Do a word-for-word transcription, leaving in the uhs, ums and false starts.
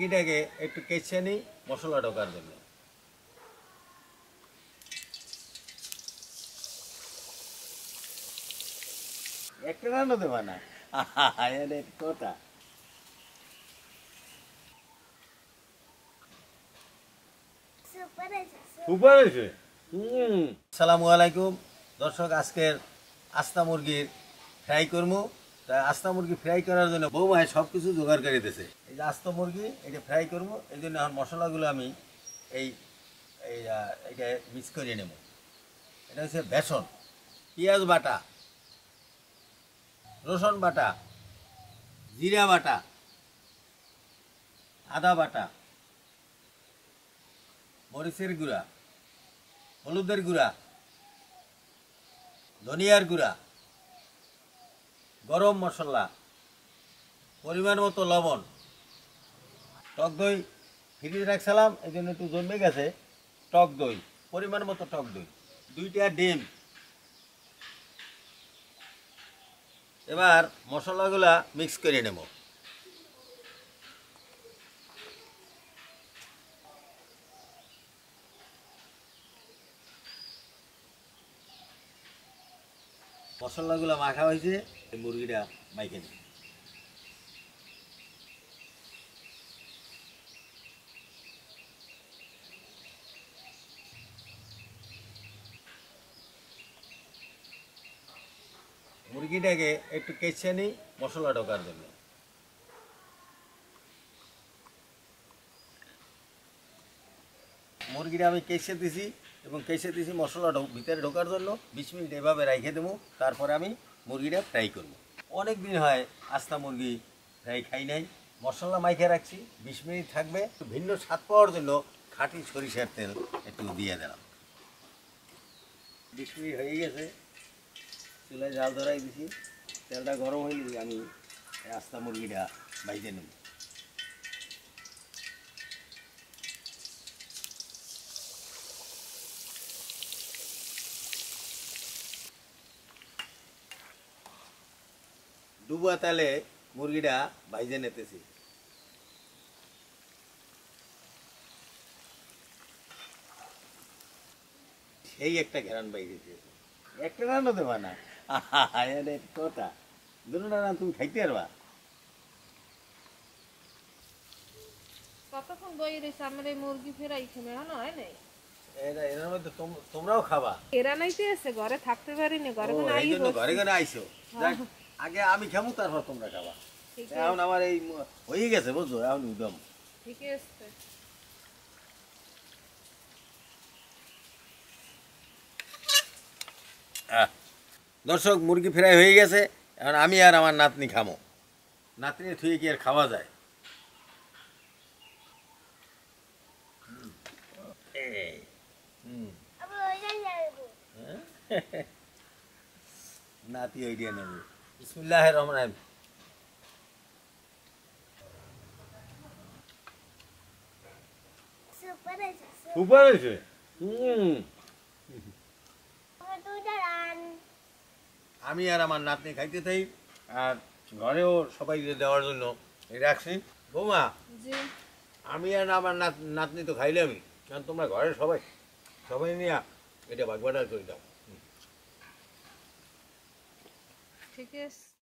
মুরগিটাকে একটু কেচে নিই মশলা ঢোকার জন্য। একটা রান্না দেবা না কথা। আসসালামু আলাইকুম দর্শক, আজকের আস্তা মুরগির ফ্রাই করবো। তাই আস্তা মুরগি ফ্রাই করার জন্য বৌমায় সব কিছু জোগাড় করে দিতেছে। এই যে আস্তা মুরগি এটা ফ্রাই করবো, এই জন্য আমার মশলাগুলো আমি এই এটা মিক্স করে নেব। এটা হচ্ছে বেসন, পেঁয়াজ বাটা, রসুন বাটা, জিরা বাটা, আদা বাটা, মরিচের গুঁড়া, হলুদের গুঁড়া, ধনিয়ার গুঁড়া, গরম মশলা, পরিমাণ মতো লবণ, টক দই ফ্রিজে রাখছিলাম এই জন্য একটু জমে গেছে। টক দই পরিমাণ মতো, টক দই, দুইটা ডিম। এবার মশলাগুলা মিক্স করে নেব। মশলাগুলো মাখা হয়েছে, এই মুরগিটা মাইকে নেব। মুরগিটাকে একটু কেচে নিই মশলা ঢোকার জন্য। মুরগিটা আমি কেচে দিছি এবং কেচে দিয়েছি মশলা ভিতরে ঢোকার জন্য। বিশ মিনিট এভাবে রেখে দেবো, তারপরে আমি মুরগিটা ফ্রাই করব। অনেক দিন হয় আস্তা মুরগি ফ্রাই খাই নাই, মশলা মাইখে রাখছি, বিশ মিনিট থাকবে। ভিন্ন স্বাদ পাওয়ার জন্য খাঁটি সরিষার তেল একটু দিয়ে দিলাম। বিশ মিনিট হয়ে গেছে, চুলায় জাল ধরাই দিছি। তেলটা গরম হয়ে গেছে, আমি আস্তা মুরগিটা ভাজে নেব। ডুবা তেলে মুরগিটা ভাজে নিতেছি। সেই একটা ঘেরান বাইরেছে, একটা রান্না দেবা না কথা। দুটো রান্না তুমি খাইতে পারবা। কতক্ষণ বইরেছে আমার এই মুরগি ফেরাই খেয়ে হয় নয় নাই। তোমরাও খাবা, এরা নাইতে আছে ঘরে থাকতে পারিনি, ঘরে ঘরে ঘরে আইসো। আগে আমি খাবো, তারপর তোমরা খাবা। এখন আমার এই হয়ে গেছে, বুঝছো? এখন উদম ঠিক আছে। দর্শক, মুরগি ফ্রাই হয়ে গেছে, এখন আমি আর আমার নাতনি খাবো। নাতনি থুয়ে কি আর খাওয়া যায়? নাতি ওই দিয়ে নেব। বিসমিল্লাহির রহমানির রহিম। সুপার আছে, সুপার আছে। হুম, আমি আর আমার নাতনি খাইতে চাই, আর ঘরেও সবাইকে দেওয়ার জন্য রাখছি। বৌমা, আমি আর আমার নাতনি তো খাইলামই, কারণ তোমরা ঘরের সবাই সবাই নিয়ে এটা ভাগ বাটার করে দাও। ঠিক আছে।